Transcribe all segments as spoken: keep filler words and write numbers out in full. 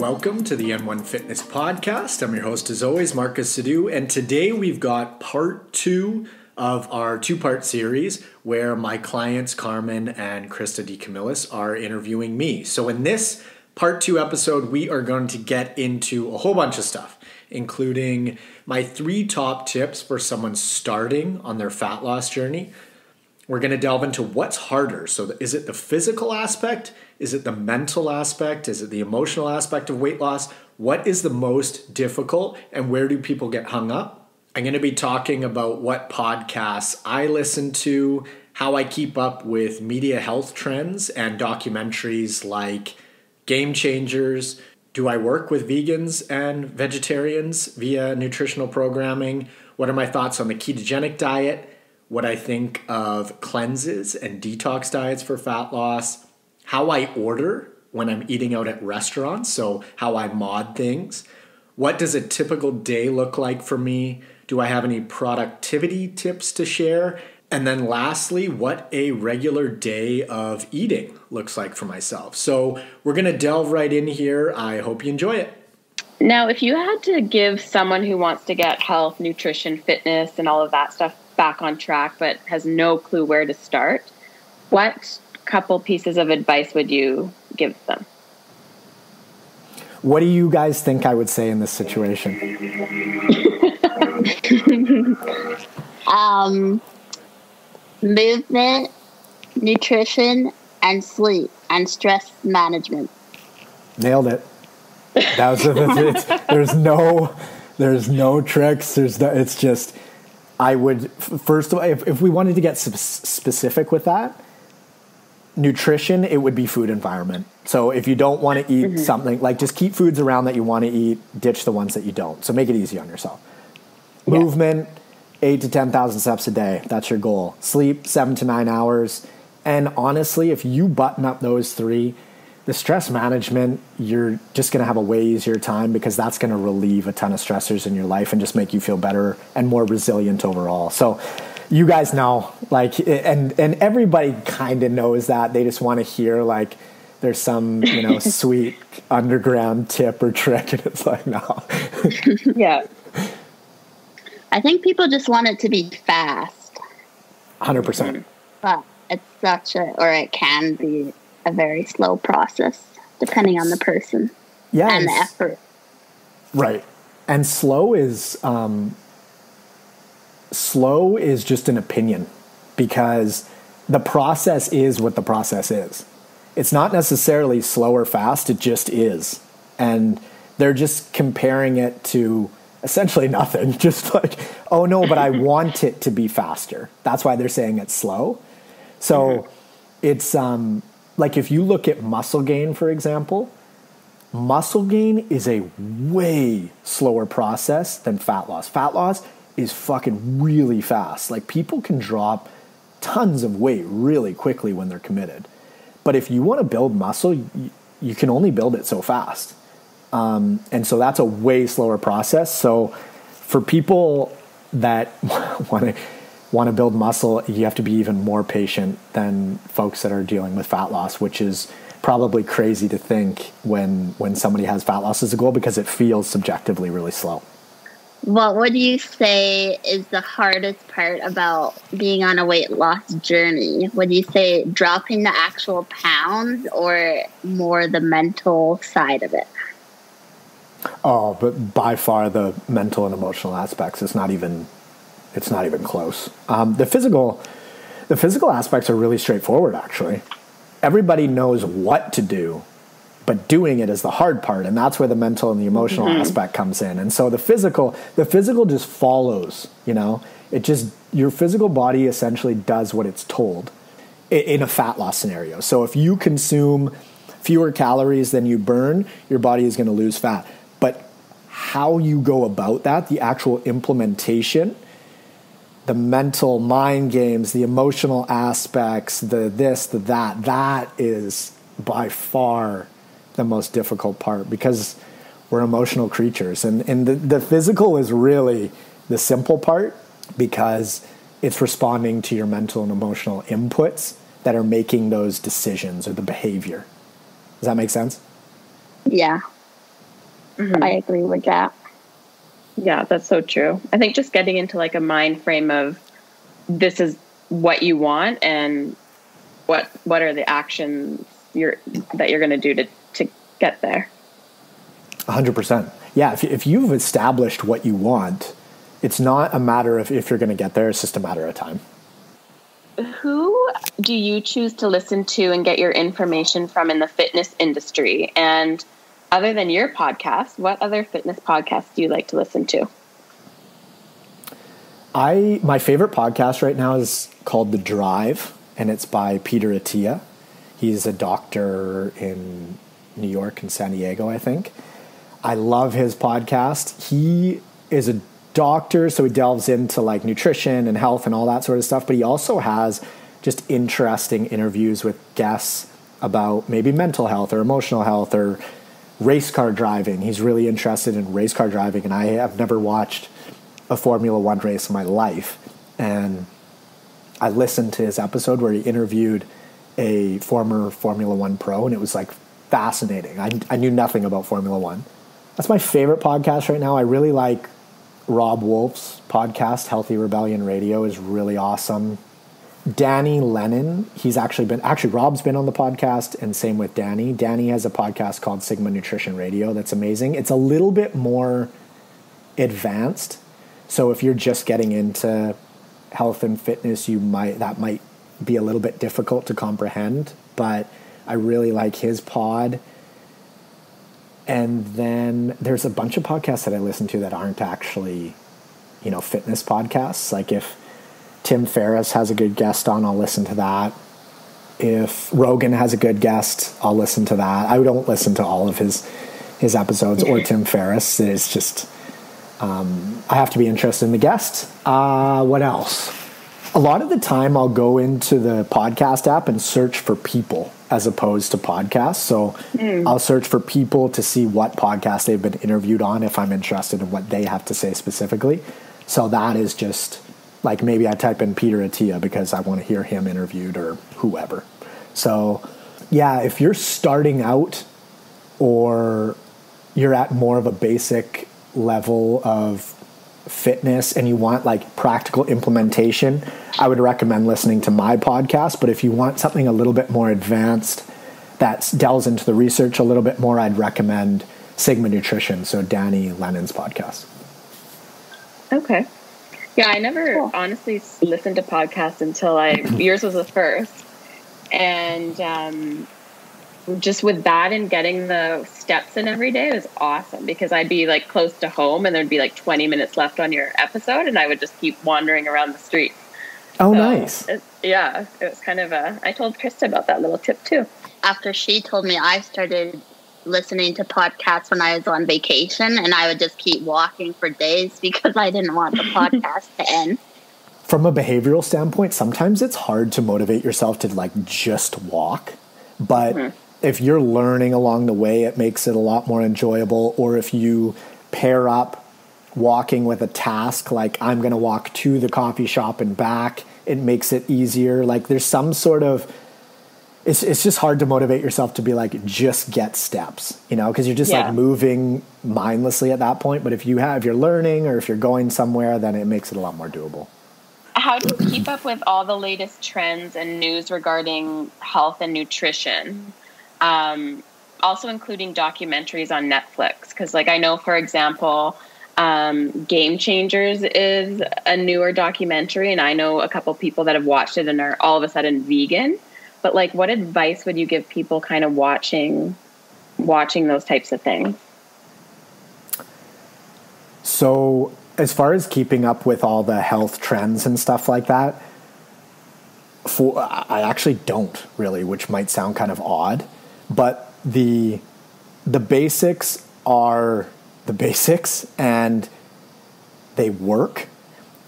Welcome to the N one Fitness Podcast. I'm your host as always, Marcus Sedou, and today we've got part two of our two-part series where my clients Carmen and Krista DeCamillis are interviewing me. So in this part two episode, we are going to get into a whole bunch of stuff, including my three top tips for someone starting on their fat loss journey. We're going to delve into what's harder. So is it the physical aspect? Is it the mental aspect? Is it the emotional aspect of weight loss? What is the most difficult and where do people get hung up? I'm going to be talking about what podcasts I listen to, how I keep up with media health trends and documentaries like Game Changers. Do I work with vegans and vegetarians via nutritional programming? What are my thoughts on the ketogenic diet? What I think of cleanses and detox diets for fat loss, how I order when I'm eating out at restaurants, so how I mod things. What does a typical day look like for me? Do I have any productivity tips to share? And then lastly, what a regular day of eating looks like for myself. So we're gonna delve right in here. I hope you enjoy it. Now, if you had to give someone who wants to get health, nutrition, fitness, and all of that stuff back on track, but has no clue where to start, what couple pieces of advice would you give them? What do you guys think I would say in this situation? um, movement, nutrition, and sleep, and stress management. Nailed it. That was it's, it's, there's no, there's no tricks. There's no, it's just. I would, first of all, if, if we wanted to get specific with that, nutrition, it would be food environment. So if you don't want to eat mm-hmm. something, like just keep foods around that you want to eat, ditch the ones that you don't. So make it easy on yourself. Yeah. Movement, eight to ten thousand steps a day. That's your goal. Sleep, seven to nine hours. And honestly, if you button up those three, the stress management, you're just going to have a way easier time because that's going to relieve a ton of stressors in your life and just make you feel better and more resilient overall. So you guys know, like, and, and everybody kind of knows that. They just want to hear like there's some, you know, sweet underground tip or trick, and it's like, no. Yeah. I think people just want it to be fast. one hundred percent. But it's such a, or it can be a very slow process, depending on the person yes. and the effort. Right. And slow is, um, slow is just an opinion because the process is what the process is. It's not necessarily slow or fast. It just is. And they're just comparing it to essentially nothing. Just like, oh no, but I want it to be faster. That's why they're saying it's slow. So mm-hmm. it's, um, like if you look at muscle gain, for example, muscle gain is a way slower process than fat loss. Fat loss is fucking really fast. Like people can drop tons of weight really quickly when they're committed. But if you want to build muscle, you can only build it so fast. Um, and so that's a way slower process. So for people that want to want to build muscle, you have to be even more patient than folks that are dealing with fat loss, which is probably crazy to think when when somebody has fat loss as a goal because it feels subjectively really slow. What would you say is the hardest part about being on a weight loss journey? Would you say dropping the actual pounds or more the mental side of it? Oh, but by far the mental and emotional aspects. It's not even... It's not even close. Um, the physical, the physical aspects are really straightforward, actually. Everybody knows what to do, but doing it is the hard part. And that's where the mental and the emotional mm-hmm. aspect comes in. And so the physical, the physical just follows, you know, it just, your physical body essentially does what it's told in a fat loss scenario. So if you consume fewer calories than you burn, your body is going to lose fat. But how you go about that, the actual implementation, the mental mind games, the emotional aspects, the this, the that, that is by far the most difficult part because we're emotional creatures. And, and the, the physical is really the simple part because it's responding to your mental and emotional inputs that are making those decisions or the behavior. Does that make sense? Yeah. Mm-hmm. I agree with that. Yeah, that's so true. I think just getting into like a mind frame of this is what you want and what what are the actions you're that you're going to do to to get there. one hundred percent. Yeah, if if you've established what you want, it's not a matter of if you're going to get there, it's just a matter of time. Who do you choose to listen to and get your information from in the fitness industry? And other than your podcast, what other fitness podcasts do you like to listen to? I my favorite podcast right now is called The Drive, and it's by Peter Attia. He's a doctor in New York and San Diego, I think. I love his podcast. He is a doctor, so he delves into like nutrition and health and all that sort of stuff, but he also has just interesting interviews with guests about maybe mental health or emotional health or race car driving. He's really interested in race car driving, and I have never watched a Formula One race in my life. And I listened to his episode where he interviewed a former Formula One pro, and it was like fascinating. I, I knew nothing about Formula One. That's my favorite podcast right now. I really like Rob Wolf's podcast, Healthy Rebellion Radio, is really awesome. Danny Lennon, he's actually been, actually Rob's been on the podcast, and same with Danny. Danny has a podcast called Sigma Nutrition Radio that's amazing. It's a little bit more advanced. So if you're just getting into health and fitness, you might, that might be a little bit difficult to comprehend, but I really like his pod. And then there's a bunch of podcasts that I listen to that aren't actually, you know, fitness podcasts. Like if Tim Ferriss has a good guest on, I'll listen to that. If Rogan has a good guest, I'll listen to that. I don't listen to all of his his episodes or Tim Ferriss. It's just, um, I have to be interested in the guest. Uh, what else? A lot of the time I'll go into the podcast app and search for people as opposed to podcasts. So mm. I'll search for people to see what podcast they've been interviewed on if I'm interested in what they have to say specifically. So that is just... like maybe I type in Peter Attia because I want to hear him interviewed or whoever. So yeah, if you're starting out or you're at more of a basic level of fitness and you want like practical implementation, I would recommend listening to my podcast. But if you want something a little bit more advanced that delves into the research a little bit more, I'd recommend Sigma Nutrition. So Danny Lennon's podcast. Okay. Yeah, I never cool. honestly listened to podcasts until I, yours was the first. And um, just with that and getting the steps in every day was awesome because I'd be like close to home and there'd be like twenty minutes left on your episode and I would just keep wandering around the street. Oh, so nice. It, yeah, it was kind of a, I told Krista about that little tip too. After she told me, I started listening to podcasts when I was on vacation, and I would just keep walking for days because I didn't want the podcast to end. From a behavioral standpoint, sometimes it's hard to motivate yourself to like just walk, but mm-hmm. if you're learning along the way, it makes it a lot more enjoyable. Or if you pair up walking with a task, like I'm going to walk to the coffee shop and back, it makes it easier. Like there's some sort of It's it's just hard to motivate yourself to be like, just get steps, you know, because you're just yeah. like moving mindlessly at that point. But if you have, if you're learning or if you're going somewhere, then it makes it a lot more doable. How do you keep up with all the latest trends and news regarding health and nutrition? Um, also including documentaries on Netflix, because like I know, for example, um, Game Changers is a newer documentary. And I know a couple people that have watched it and are all of a sudden vegan. But like, what advice would you give people kind of watching, watching those types of things? So as far as keeping up with all the health trends and stuff like that, for, I actually don't really, which might sound kind of odd, but the, the basics are the basics and they work.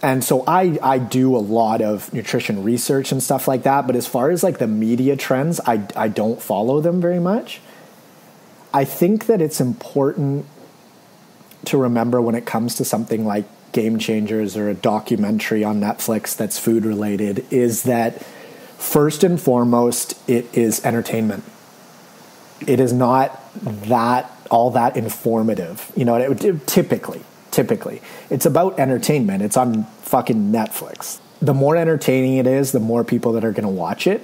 And so I, I do a lot of nutrition research and stuff like that. But as far as like the media trends, I, I don't follow them very much. I think that it's important to remember when it comes to something like Game Changers or a documentary on Netflix that's food related is that first and foremost, it is entertainment. it is not that all that informative, you know, it, it, typically, typically. It's about entertainment. It's on fucking Netflix. The more entertaining it is, the more people that are going to watch it.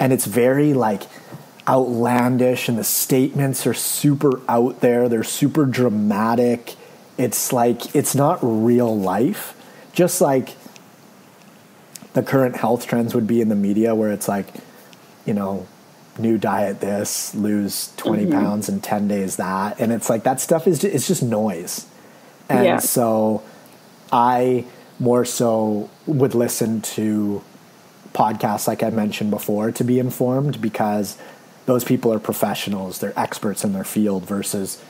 And it's very, like, outlandish, and the statements are super out there. They're super dramatic. It's like, it's not real life. Just like the current health trends would be in the media, where it's like, you know, new diet this, lose twenty mm-hmm. pounds in ten days that. And it's like, that stuff is just, it's just noise. And yeah. so I more so would listen to podcasts, like I mentioned before, to be informed, because those people are professionals. They're experts in their field, versus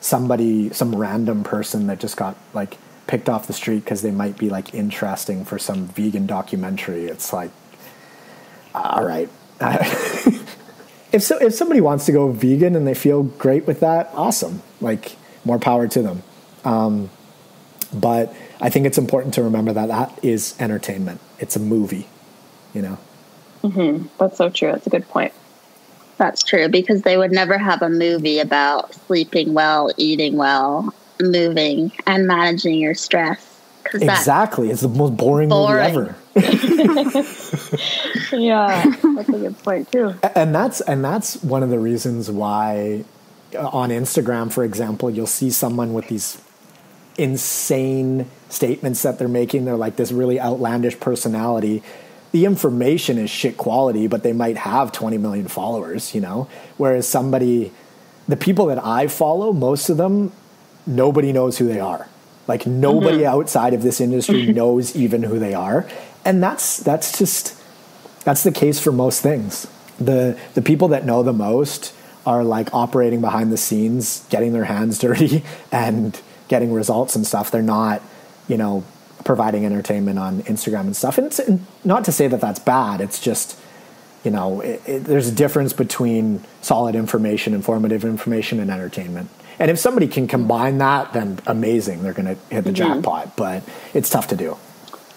somebody, some random person that just got, like, picked off the street because they might be, like, interesting for some vegan documentary. It's like, all right. if so, if somebody wants to go vegan and they feel great with that, awesome. Like, more power to them. Um, but I think it's important to remember that that is entertainment. It's a movie, you know? Mm-hmm. That's so true. That's a good point. That's true, because they would never have a movie about sleeping well, eating well, moving, and managing your stress. Exactly. It's the most boring, boring. movie ever. Yeah, that's a good point too. And that's, and that's one of the reasons why on Instagram, for example, you'll see someone with these insane statements that they're making. They're like this really outlandish personality. The information is shit quality, but they might have twenty million followers, you know? Whereas somebody, the people that I follow, most of them, nobody knows who they are. Like, nobody mm-hmm. outside of this industry knows even who they are. And that's, that's just, that's the case for most things. The, the people that know the most are, like, operating behind the scenes, getting their hands dirty and getting results and stuff. They're not, you know, providing entertainment on Instagram and stuff. And it's not to say that that's bad. It's just, you know, it, it, there's a difference between solid information, informative information, and entertainment. And if somebody can combine that, then amazing. They're going to hit the mm-hmm. jackpot, but it's tough to do.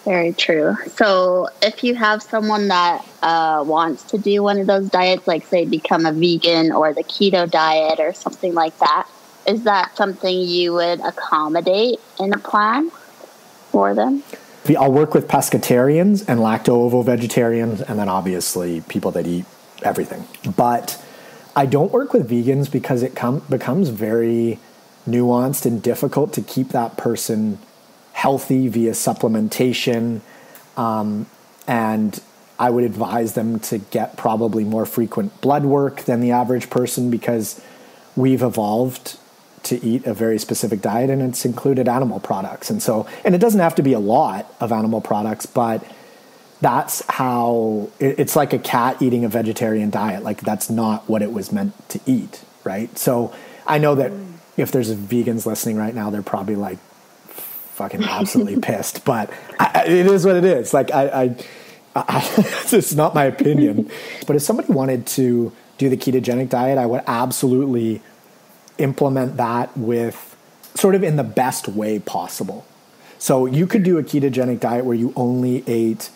Very true. So if you have someone that uh, wants to do one of those diets, like say become a vegan or the keto diet or something like that, is that something you would accommodate in a plan? For them, I'll work with pescatarians and lacto-ovo vegetarians, and then obviously people that eat everything. But I don't work with vegans because it com- becomes very nuanced and difficult to keep that person healthy via supplementation. Um, and I would advise them to get probably more frequent blood work than the average person, because we've evolved to eat a very specific diet, and it's included animal products. And so, and it doesn't have to be a lot of animal products, but that's how it, it's like a cat eating a vegetarian diet. Like, that's not what it was meant to eat. Right. So I know that if there's vegans listening right now, they're probably like fucking absolutely pissed, but I, it is what it is. Like I, I, I it's not my opinion, but if somebody wanted to do the ketogenic diet, I would absolutely implement that with sort of in the best way possible. So you could do a ketogenic diet where you only ate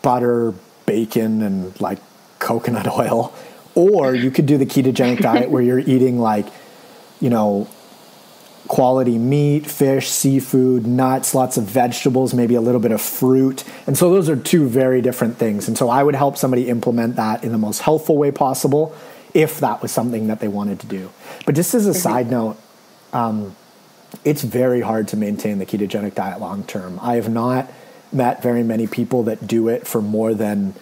butter, bacon, and like coconut oil, or you could do the ketogenic diet where you're eating like, you know, quality meat, fish, seafood, nuts, lots of vegetables, maybe a little bit of fruit. And so those are two very different things. And so I would help somebody implement that in the most helpful way possible, if that was something that they wanted to do. But just as a mm-hmm. side note, um, it's very hard to maintain the ketogenic diet long-term. I have not met very many people that do it for more than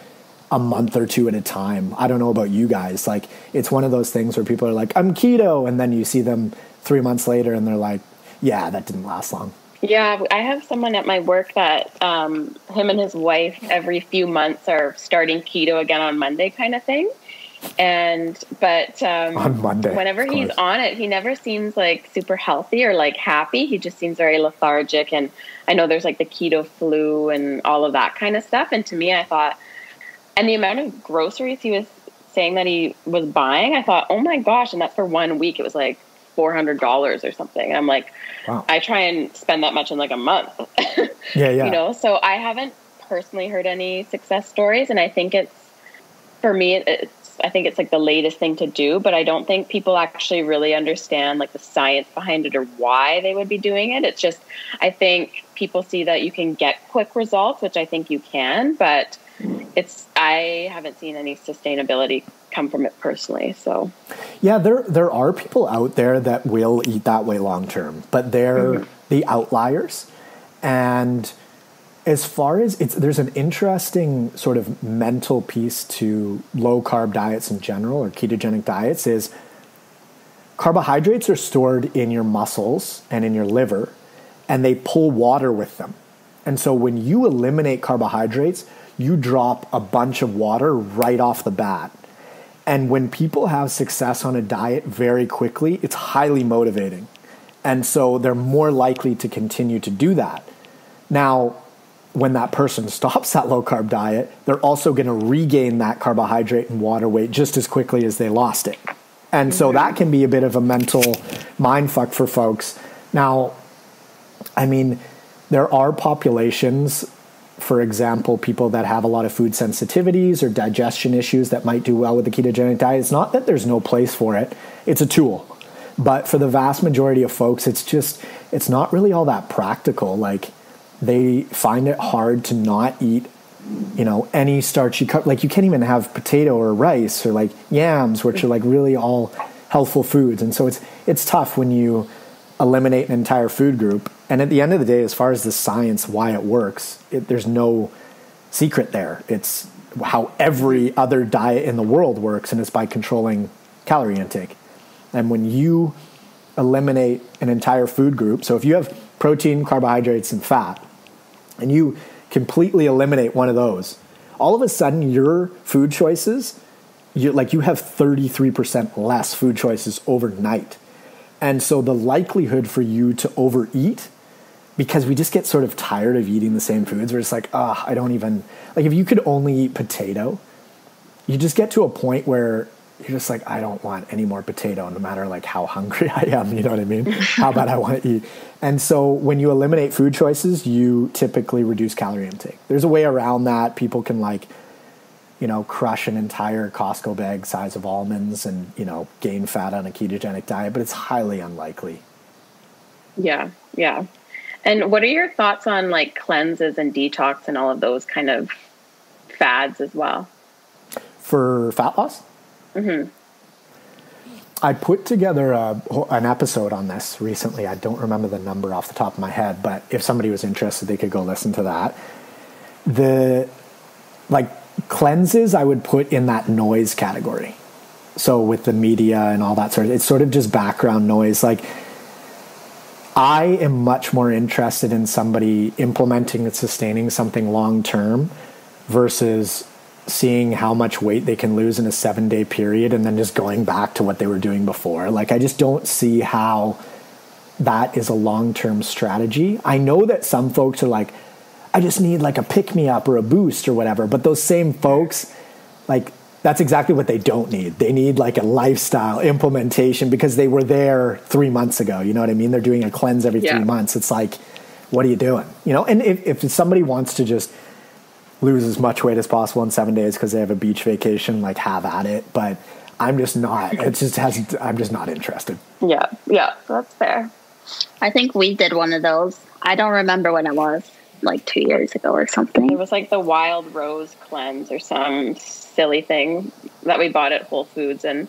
a month or two at a time. I don't know about you guys. Like, it's one of those things where people are like, I'm keto. And then you see them three months later and they're like, yeah, that didn't last long. Yeah, I have someone at my work that um, him and his wife every few months are starting keto again on Monday kind of thing. And, but, um, on Monday, whenever he's on it, he never seems like super healthy or like happy. He just seems very lethargic. And I know there's like the keto flu and all of that kind of stuff. And to me, I thought, and the amount of groceries he was saying that he was buying, I thought, oh my gosh. And that's for one week. It was like four hundred dollars or something. And I'm like, wow. I try and spend that much in like a month, yeah, yeah. you know? So I haven't personally heard any success stories, and I think it's, for me, it's, I think it's like the latest thing to do, but I don't think people actually really understand like the science behind it or why they would be doing it. It's just, I think people see that you can get quick results, which I think you can, but it's, I haven't seen any sustainability come from it personally. So yeah, there, there are people out there that will eat that way long-term, but they're mm-hmm. the outliers. And as far as it's, there's an interesting sort of mental piece to low carb diets in general, or ketogenic diets, is carbohydrates are stored in your muscles and in your liver, and they pull water with them. And so when you eliminate carbohydrates, you drop a bunch of water right off the bat. And when people have success on a diet very quickly, it's highly motivating. And so they're more likely to continue to do that. Now, when that person stops that low-carb diet, they're also going to regain that carbohydrate and water weight just as quickly as they lost it. And so that can be a bit of a mental mindfuck for folks. Now, I mean, there are populations, for example, people that have a lot of food sensitivities or digestion issues that might do well with the ketogenic diet. It's not that there's no place for it. It's a tool. But for the vast majority of folks, it's just, it's not really all that practical. Like, they find it hard to not eat, you know, any starchy, like you can't even have potato or rice or like yams, which are like really all healthful foods. And so it's, it's tough when you eliminate an entire food group. And at the end of the day, as far as the science, why it works, it, there's no secret there. It's how every other diet in the world works, and it's by controlling calorie intake. And when you eliminate an entire food group, so if you have protein, carbohydrates, and fat, and you completely eliminate one of those, all of a sudden your food choices, you like you have thirty-three percent less food choices overnight. And so the likelihood for you to overeat, because we just get sort of tired of eating the same foods. We're just like, ah, oh, I don't even, like if you could only eat potato, you just get to a point where you're just like, I don't want any more potato, no matter like how hungry I am, you know what I mean? How bad I want to eat. And so when you eliminate food choices, you typically reduce calorie intake. There's a way around that. People can like, you know, crush an entire Costco bag size of almonds and, you know, gain fat on a ketogenic diet, but it's highly unlikely. Yeah. Yeah. And what are your thoughts on like cleanses and detox and all of those kind of fads as well? For fat loss? Mm-hmm. I put together a, an episode on this recently. I don't remember the number off the top of my head, but if somebody was interested, they could go listen to that. The, like, cleanses I would put in that noise category. So with the media and all that sort of, it's sort of just background noise. Like, I am much more interested in somebody implementing and sustaining something long-term versus seeing how much weight they can lose in a seven-day period and then just going back to what they were doing before. Like, I just don't see how that is a long-term strategy. I know that some folks are like, I just need like a pick-me-up or a boost or whatever. But those same folks, like, that's exactly what they don't need. They need like a lifestyle implementation because they were there three months ago. You know what I mean? They're doing a cleanse every yeah. three months. It's like, what are you doing? You know, and if, if somebody wants to just lose as much weight as possible in seven days because they have a beach vacation, like, have at it. But I'm just not, it just has, I'm just not interested. Yeah. Yeah. That's fair. I think we did one of those. I don't remember when it was. Like two years ago or something. It was like the Wild Rose cleanse or some silly thing that we bought at Whole Foods, and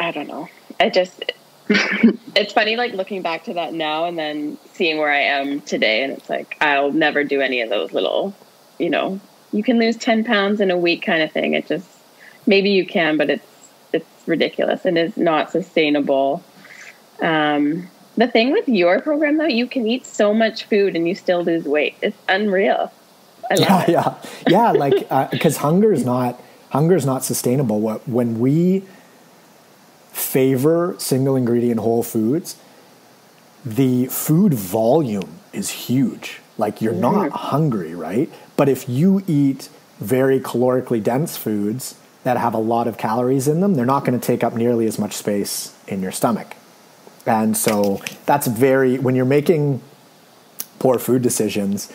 I don't know. I just it's funny, like, looking back to that now and then seeing where I am today, and it's like, I'll never do any of those little, you know, you can lose ten pounds in a week kind of thing. It just, maybe you can, but it's it's ridiculous and it's not sustainable. Um The thing with your program, though, you can eat so much food and you still lose weight. It's unreal. I love yeah, it. yeah, yeah. Like, uh, because hunger is not hunger is not sustainable. What when we favor single ingredient whole foods, the food volume is huge. Like, you're not hungry, right? But if you eat very calorically dense foods that have a lot of calories in them, they're not going to take up nearly as much space in your stomach. And so that's very, when you're making poor food decisions,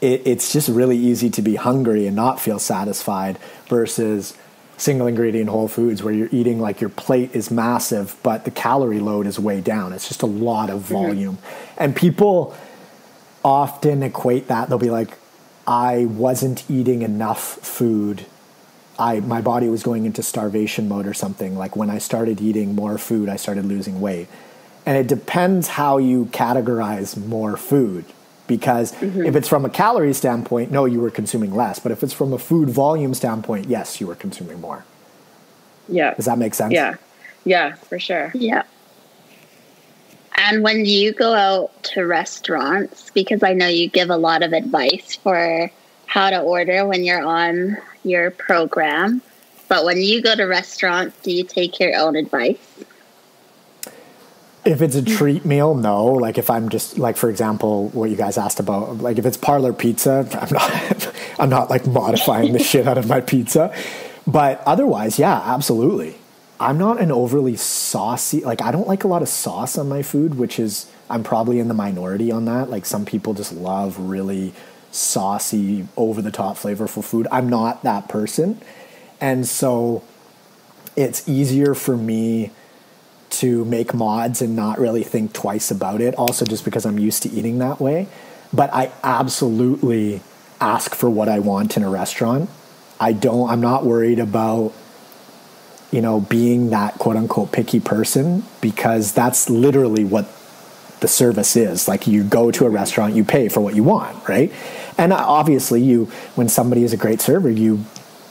it, it's just really easy to be hungry and not feel satisfied versus single ingredient whole foods where you're eating like your plate is massive, but the calorie load is way down. It's just a lot of volume. Mm-hmm. And people often equate that. They'll be like, I wasn't eating enough food. I, my body was going into starvation mode or something. Like when I started eating more food, I started losing weight. And it depends how you categorize more food, because mm-hmm. if it's from a calorie standpoint, no, you were consuming less. But if it's from a food volume standpoint, yes, you were consuming more. Yeah. Does that make sense? Yeah. Yeah, for sure. Yeah. And when you go out to restaurants, because I know you give a lot of advice for how to order when you're on your program, but when you go to restaurants, do you take your own advice? If it's a treat meal, no. Like if I'm just like, for example, what you guys asked about, like if it's parlor pizza, I'm not, I'm not like modifying the shit out of my pizza. But otherwise, yeah, absolutely. I'm not an overly saucy, like I don't like a lot of sauce on my food, which is, I'm probably in the minority on that. Like some people just love really saucy, over the top, flavorful food. I'm not that person. And so it's easier for me to make mods and not really think twice about it. Also just because I'm used to eating that way. But I absolutely ask for what I want in a restaurant. I don't, I'm not worried about, you know, being that quote unquote picky person, because that's literally what the service is. Like you go to a restaurant, you pay for what you want, right? And obviously you, when somebody is a great server, you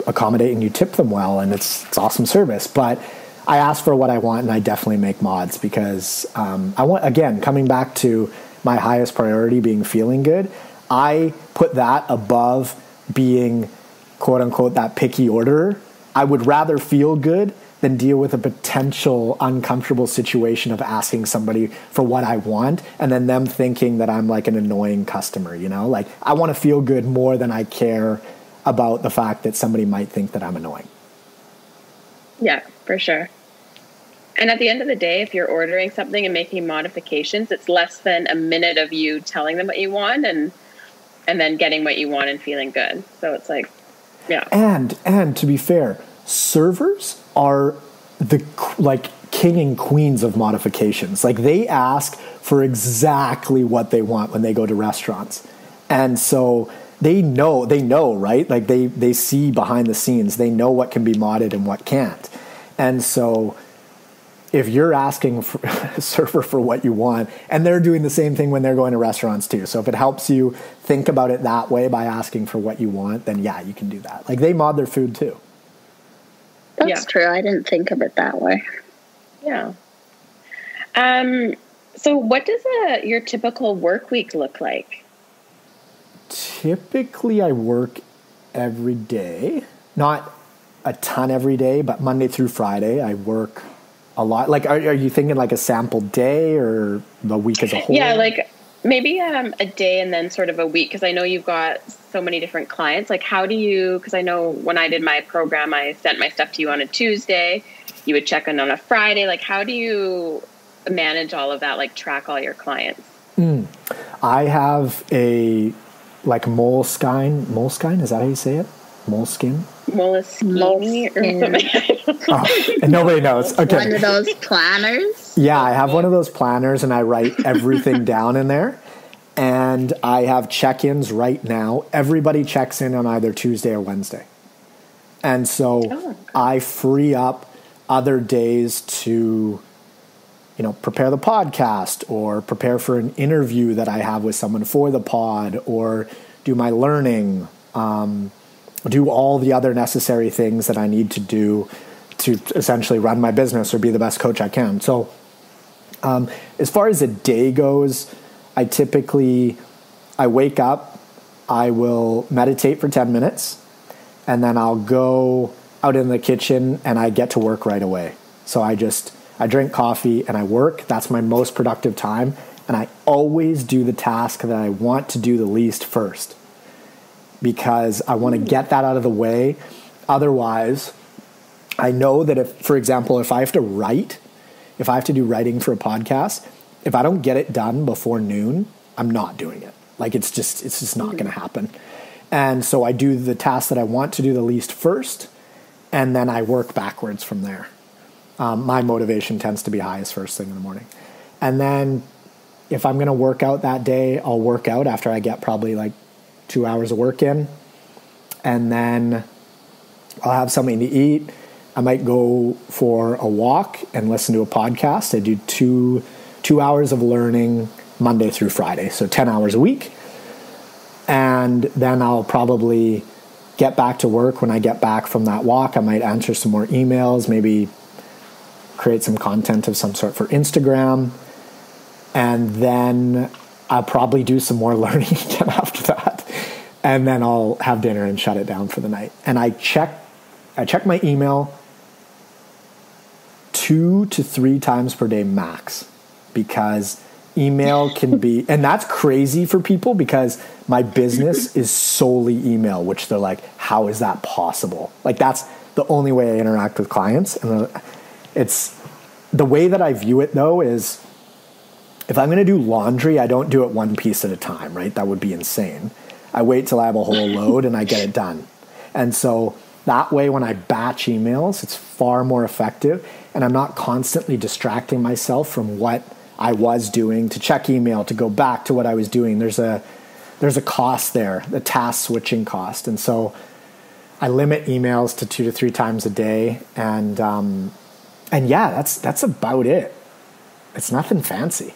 accommodate and you tip them well, and it's, it's awesome service. But I ask for what I want, and I definitely make mods because um, I want, again, coming back to my highest priority being feeling good, I put that above being, quote unquote, that picky orderer. I would rather feel good than deal with a potential uncomfortable situation of asking somebody for what I want and then them thinking that I'm like an annoying customer, you know? Like I want to feel good more than I care about the fact that somebody might think that I'm annoying. Yeah, for sure. And at the end of the day, if you're ordering something and making modifications, it's less than a minute of you telling them what you want and and then getting what you want and feeling good. So it's like, yeah. And and to be fair, servers are the like king and queens of modifications. Like they ask for exactly what they want when they go to restaurants. And so they know, they know, right? Like they they see behind the scenes. They know what can be modded and what can't. And so if you're asking for a server for what you want, and they're doing the same thing when they're going to restaurants too. So if it helps you think about it that way by asking for what you want, then yeah, you can do that. Like they mod their food too. That's yeah. true. I didn't think of it that way. Yeah. Um, so what does a, your typical work week look like? Typically I work every day, not a ton every day, but Monday through Friday I work a lot. Like, are, are you thinking like a sample day or the week as a whole? Yeah, like maybe um, a day and then sort of a week, because I know you've got so many different clients. Like, how do you? Because I know when I did my program, I sent my stuff to you on a Tuesday. You would check in on a Friday. Like, how do you manage all of that? Like, track all your clients. Mm. I have a like Moleskine. Moleskine, is that how you say it? Moleskine. Moleskine or something. Oh, and nobody knows. Okay. One of those planners. Yeah, I have one of those planners and I write everything down in there. And I have check-ins right now. Everybody checks in on either Tuesday or Wednesday. And so oh. I free up other days to, you know, prepare the podcast or prepare for an interview that I have with someone for the pod, or do my learning, um, do all the other necessary things that I need to do to essentially run my business or be the best coach I can. So um, as far as a day goes, I typically, I wake up, I will meditate for ten minutes, and then I'll go out in the kitchen and I get to work right away. So I just, I drink coffee and I work. That's my most productive time. And I always do the task that I want to do the least first, because I want to get that out of the way. Otherwise, I know that if, for example, if I have to write, if I have to do writing for a podcast, if I don't get it done before noon, I'm not doing it. Like it's just, it's just not going to happen. And so I do the tasks that I want to do the least first, and then I work backwards from there. Um, my motivation tends to be highest first thing in the morning. And then if I'm going to work out that day, I'll work out after I get probably like two hours of work in. And then I'll have something to eat. I might go for a walk and listen to a podcast. I do two, two hours of learning Monday through Friday, so ten hours a week. And then I'll probably get back to work. When I get back from that walk, I might answer some more emails, maybe create some content of some sort for Instagram. And then I'll probably do some more learning again after that. And then I'll have dinner and shut it down for the night. And I check, I check my email two to three times per day max, because email can be, and that's crazy for people because my business is solely email, which they're like, how is that possible? Like, that's the only way I interact with clients. And it's the way that I view it though is, if I'm going to do laundry, I don't do it one piece at a time, right? That would be insane. I wait till I have a whole load and I get it done. And so that way, when I batch emails, it's far more effective, and I'm not constantly distracting myself from what I was doing to check email, to go back to what I was doing. There's a, there's a cost there, the task switching cost. And so I limit emails to two to three times a day. And, um, and yeah, that's, that's about it. It's nothing fancy.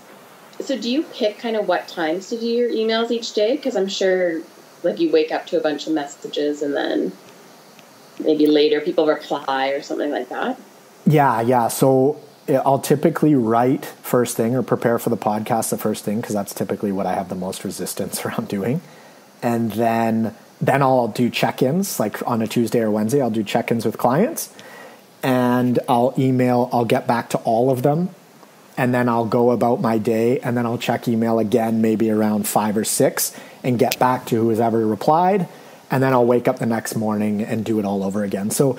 So do you pick kind of what times to do your emails each day? Cause I'm sure like you wake up to a bunch of messages and then maybe later people reply or something like that. Yeah. Yeah. So I'll typically write first thing or prepare for the podcast the first thing, because that's typically what I have the most resistance around doing. And then then I'll do check-ins, like on a Tuesday or Wednesday, I'll do check-ins with clients, and I'll email, I'll get back to all of them, and then I'll go about my day, and then I'll check email again maybe around five or six and get back to who's ever replied, and then I'll wake up the next morning and do it all over again. So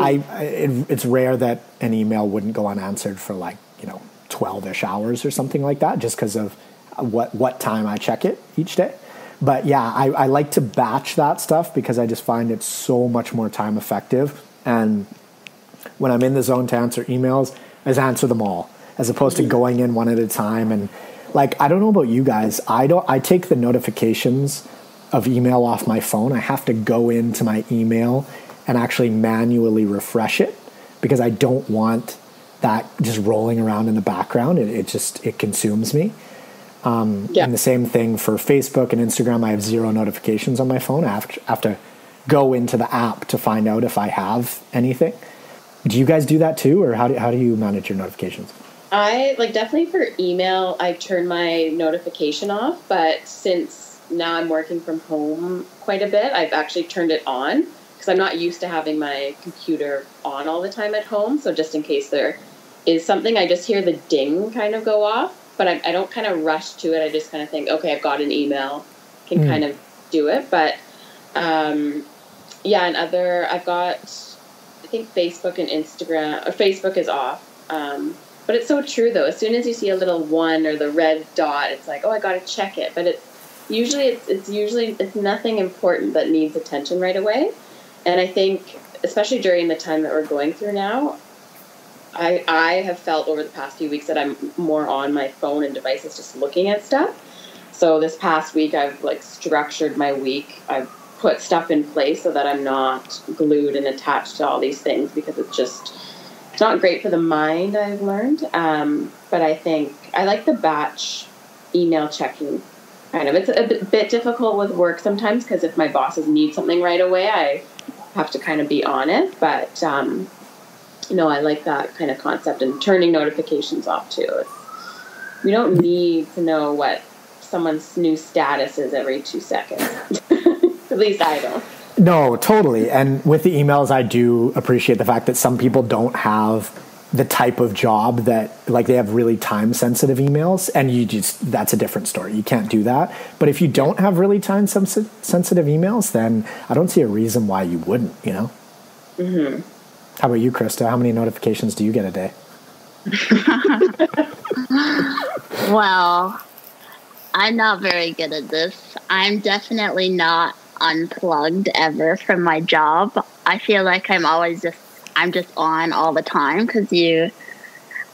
I, it, it's rare that an email wouldn't go unanswered for like, you know, twelve-ish hours or something like that, just because of what, what time I check it each day. But yeah, I, I like to batch that stuff because I just find it's so much more time effective. And when I'm in the zone to answer emails, I just answer them all, as opposed to going in one at a time. And like, I don't know about you guys, I don't, I take the notifications of email off my phone. I have to go into my email and actually manually refresh it, because I don't want that just rolling around in the background. It, it just, it consumes me. Um, yeah. And the same thing for Facebook and Instagram. I have zero notifications on my phone. I have to, have to go into the app to find out if I have anything. Do you guys do that too? Or how do, how do you manage your notifications? I like definitely for email, I turn my notification off, but since now I'm working from home quite a bit, I've actually turned it on, because I'm not used to having my computer on all the time at home. So just in case there is something, I just hear the ding kind of go off, but I, I don't kind of rush to it. I just kind of think, okay, I've got an email, can mm. kind of do it. But um, yeah, and other, I've got, I think Facebook and Instagram, or Facebook is off. Um, but it's so true though. As soon as you see a little one or the red dot, it's like, oh, I got to check it. But it's usually, it's, it's usually, it's nothing important that needs attention right away. And I think, especially during the time that we're going through now, I I have felt over the past few weeks that I'm more on my phone and devices just looking at stuff. So this past week, I've like structured my week. I've put stuff in place so that I'm not glued and attached to all these things, because it's just, it's not great for the mind, I've learned. Um, but I think I like the batch email checking kind of. It's a bit difficult with work sometimes, because if my bosses need something right away, I have to kind of be on it, but um, no, I like that kind of concept, and turning notifications off too. It's, we don't need to know what someone's new status is every two seconds. At least I don't. No, totally. And with the emails, I do appreciate the fact that some people don't have the type of job that, like, they have really time sensitive emails, and you just, that's a different story. You can't do that. But if you don't have really time sensitive emails, then I don't see a reason why you wouldn't, you know? Mm-hmm. How about you, Krista? How many notifications do you get a day? Well, I'm not very good at this. I'm definitely not unplugged ever from my job. I feel like I'm always just, I'm just on all the time because you,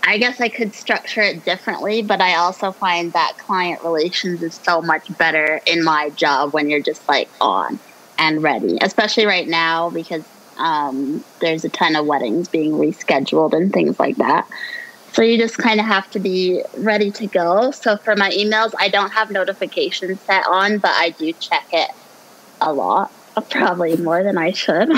I guess I could structure it differently, but I also find that client relations is so much better in my job when you're just like on and ready, especially right now because um, there's a ton of weddings being rescheduled and things like that. So you just kind of have to be ready to go. So for my emails, I don't have notifications set on, but I do check it a lot, probably more than I should.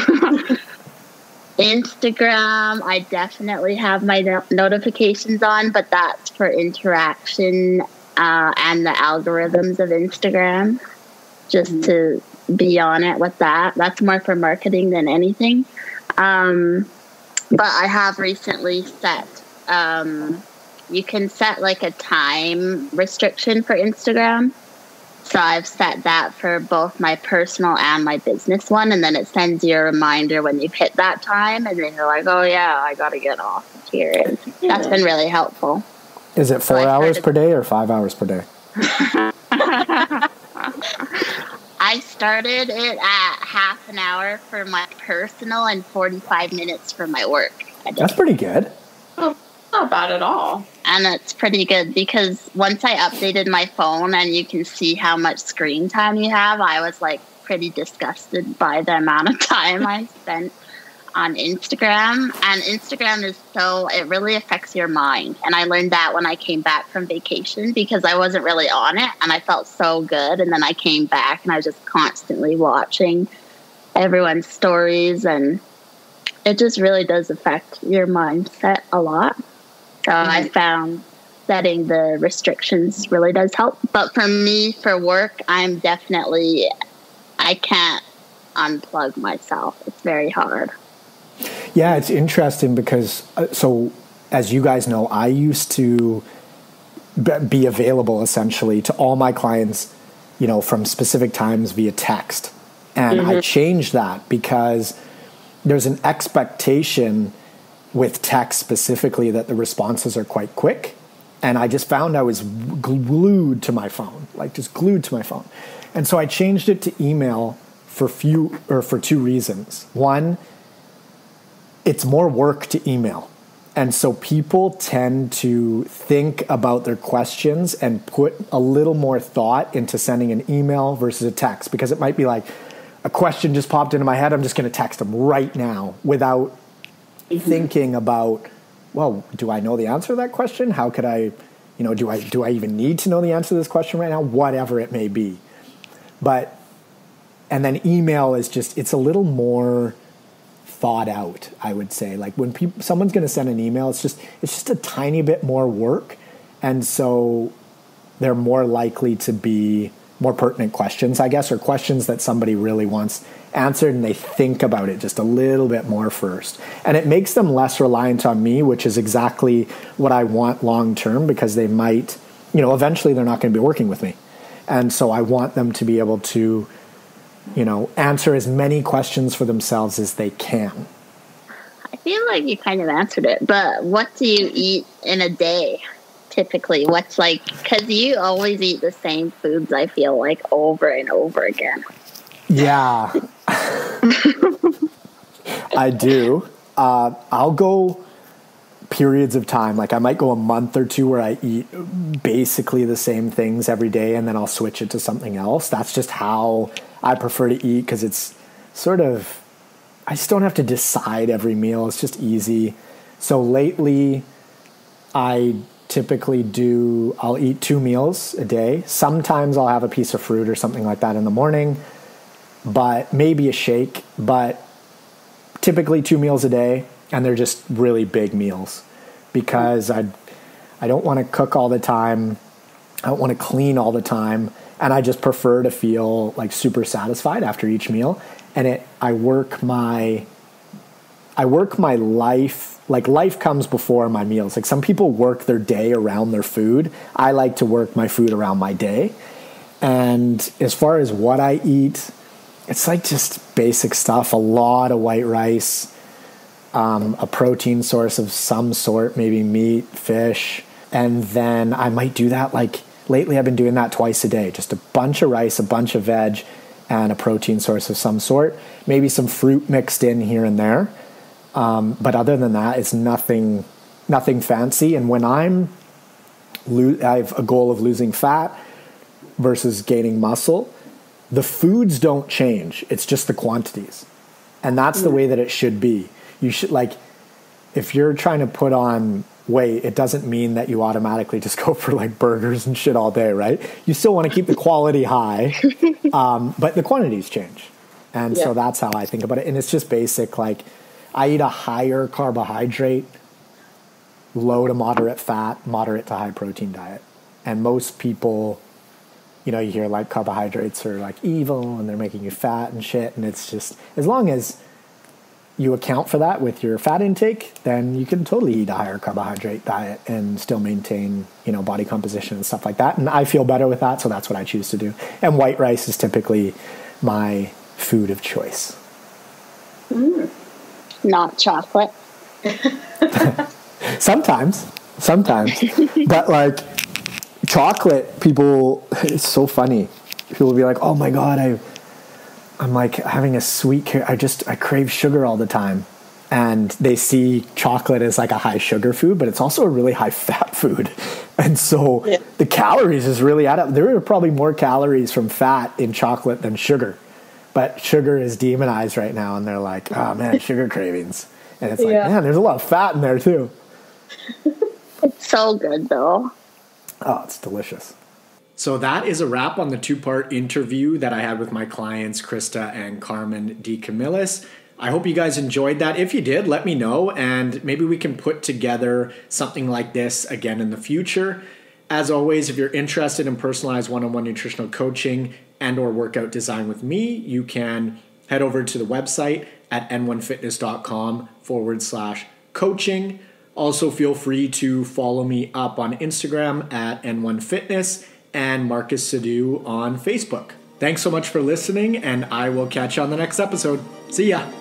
Instagram, I definitely have my no- notifications on, but that's for interaction uh, and the algorithms of Instagram, just mm-hmm. to be on it with that. That's more for marketing than anything. Um, but I have recently set, um, you can set like a time restriction for Instagram. So I've set that for both my personal and my business one. And then it sends you a reminder when you've hit that time. And then you're like, oh, yeah, I got to get off here. And that's been really helpful. Is it four so hours started- per day or five hours per day? I started it at half an hour for my personal and forty-five minutes for my work. That's pretty good. Oh, not bad at all. And it's pretty good because once I updated my phone and you can see how much screen time you have, I was like pretty disgusted by the amount of time I spent on Instagram. And Instagram is so, it really affects your mind. And I learned that when I came back from vacation because I wasn't really on it and I felt so good. And then I came back and I was just constantly watching everyone's stories and it just really does affect your mindset a lot. So I found setting the restrictions really does help. But for me, for work, I'm definitely, I can't unplug myself. It's very hard. Yeah, it's interesting because, uh, so as you guys know, I used to be available essentially to all my clients, you know, from specific times via text. And mm-hmm. I changed that because there's an expectation with text specifically that the responses are quite quick. And I just found I was glued to my phone, like just glued to my phone. And so I changed it to email for few or for two reasons. One, it's more work to email. And so people tend to think about their questions and put a little more thought into sending an email versus a text, because it might be like a question just popped into my head. I'm just going to text them right now without thinking about, well, do I know the answer to that question? How could I, you know, do I do I even need to know the answer to this question right now? Whatever it may be. But, and then email is just, it's a little more thought out, I would say. Like when people, someone's going to send an email, it's just it's just a tiny bit more work. And so they're more likely to be more pertinent questions, I guess, or questions that somebody really wants answered, and they think about it just a little bit more first. And it makes them less reliant on me, which is exactly what I want long term, because they might, you know, eventually they're not going to be working with me. And so I want them to be able to, you know, answer as many questions for themselves as they can. I feel like you kind of answered it, but what do you eat in a day? Typically, what's like, because you always eat the same foods, I feel like, over and over again. Yeah. I do. Uh, I'll go periods of time. Like I might go a month or two where I eat basically the same things every day, and then I'll switch it to something else. That's just how I prefer to eat, because it's sort of, I just don't have to decide every meal. It's just easy. So lately, I typically do, I'll eat two meals a day. Sometimes I'll have a piece of fruit or something like that in the morning, but maybe a shake, but typically two meals a day. And they're just really big meals because I, I don't want to cook all the time. I don't want to clean all the time. And I just prefer to feel like super satisfied after each meal. And it, I work my, I work my life Like life comes before my meals. Like some people work their day around their food. I like to work my food around my day. And as far as what I eat, it's like just basic stuff. A lot of white rice, um, a protein source of some sort, maybe meat, fish. And then I might do that like Lately, I've been doing that twice a day, just a bunch of rice, a bunch of veg, and a protein source of some sort, maybe some fruit mixed in here and there. Um, but other than that, it's nothing, nothing fancy. And when I'm, lo- I have a goal of losing fat versus gaining muscle, the foods don't change. It's just the quantities. And that's the way that it should be. You should, like, if you're trying to put on weight, it doesn't mean that you automatically just go for like burgers and shit all day, right? You still want to keep the quality high, um, but the quantities change. And yeah. So that's how I think about it. And it's just basic, like, I eat a higher carbohydrate, low to moderate fat, moderate to high protein diet. And most people, you know, you hear like carbohydrates are like evil and they're making you fat and shit. And it's just, as long as you account for that with your fat intake, then you can totally eat a higher carbohydrate diet and still maintain, you know, body composition and stuff like that. And I feel better with that. So that's what I choose to do. And white rice is typically my food of choice. Mm. Not chocolate. sometimes, sometimes, but like chocolate, people, it's so funny. People will be like, oh my God, I, I'm like having a sweet, I just, I crave sugar all the time. And they see chocolate as like a high sugar food, but it's also a really high fat food. And so yeah. the calories is really add up. There are probably more calories from fat in chocolate than sugar. But sugar is demonized right now, and they're like, oh, man, sugar cravings. And it's like, yeah. man, there's a lot of fat in there, too. It's so good, though. Oh, it's delicious. So that is a wrap on the two-part interview that I had with my clients, Krista and Carmen DeCamillis. I hope you guys enjoyed that. If you did, let me know, and maybe we can put together something like this again in the future. As always, if you're interested in personalized one-on-one nutritional coaching and or workout design with me, you can head over to the website at n one fitness dot com forward slash coaching. Also, feel free to follow me up on Instagram at n one fitness and Marcus Sedou on Facebook. Thanks so much for listening, and I will catch you on the next episode. See ya.